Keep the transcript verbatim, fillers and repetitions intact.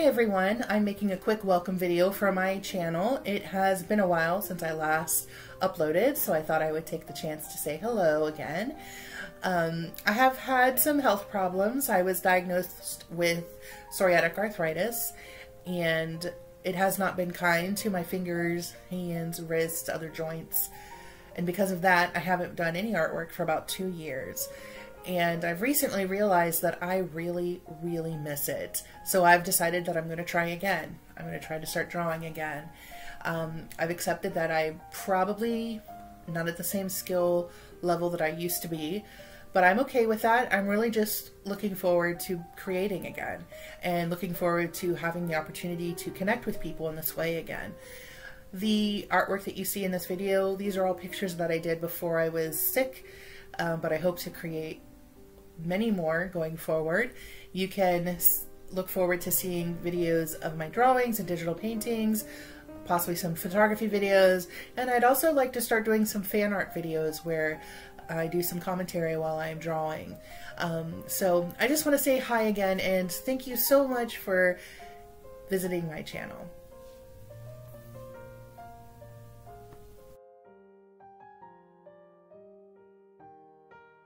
Hi everyone, I'm making a quick welcome video for my channel. It has been a while since I last uploaded, so I thought I would take the chance to say hello again. Um, I have had some health problems. I was diagnosed with psoriatic arthritis, and it has not been kind to my fingers, hands, wrists, other joints. And because of that, I haven't done any artwork for about two years. And I've recently realized that I really, really miss it. So I've decided that I'm going to try again. I'm going to try to start drawing again. Um, I've accepted that I'm probably not at the same skill level that I used to be, but I'm okay with that. I'm really just looking forward to creating again and looking forward to having the opportunity to connect with people in this way again. The artwork that you see in this video, these are all pictures that I did before I was sick, uh, but I hope to create many more going forward. You can look forward to seeing videos of my drawings and digital paintings, possibly some photography videos, and I'd also like to start doing some fan art videos where I do some commentary while I'm drawing. Um, so I just want to say hi again and thank you so much for visiting my channel.